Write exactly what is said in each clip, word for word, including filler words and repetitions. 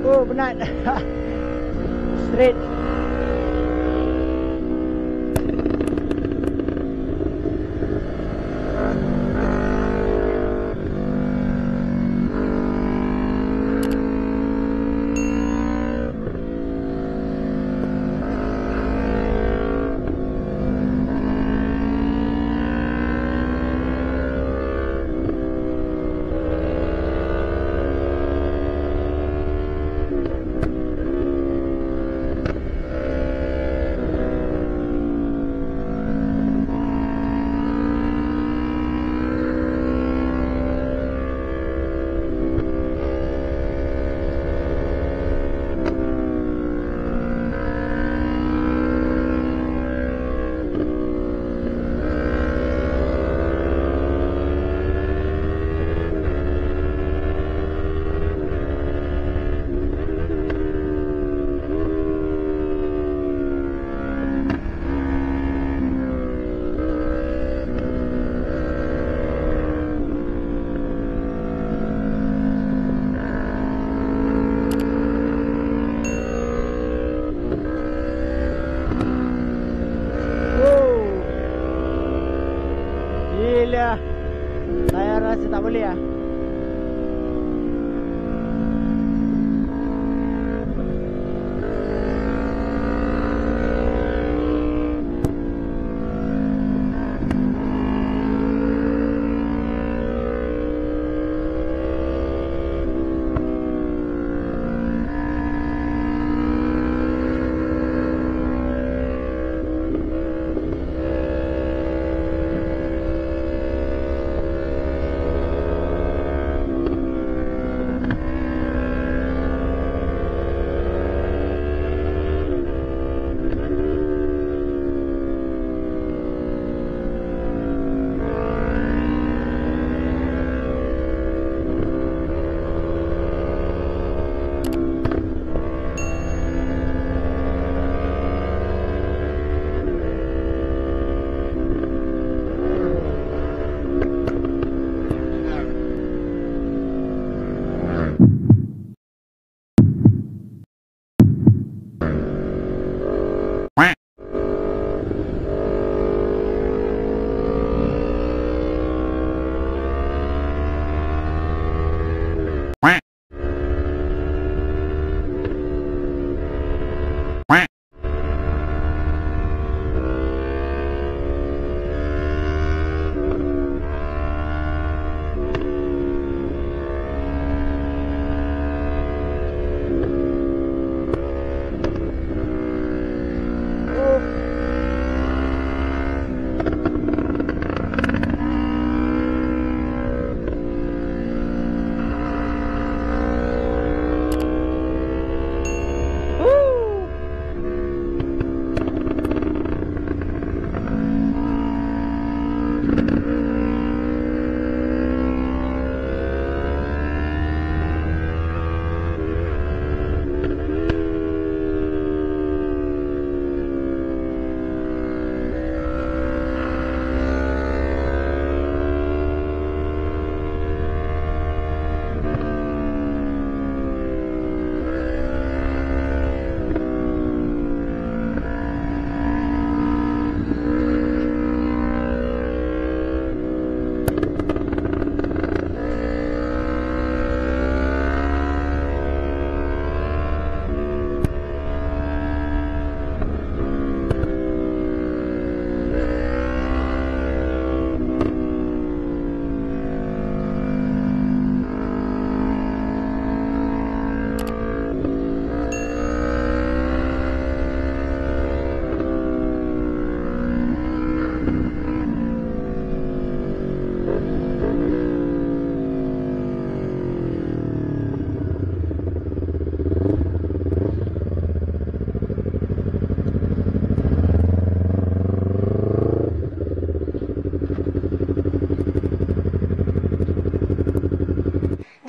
Oh, penat. Straight. Saya rasa tak boleh lah.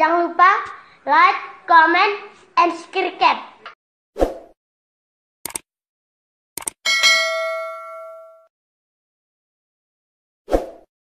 Jangan lupa like, comment, and subscribe.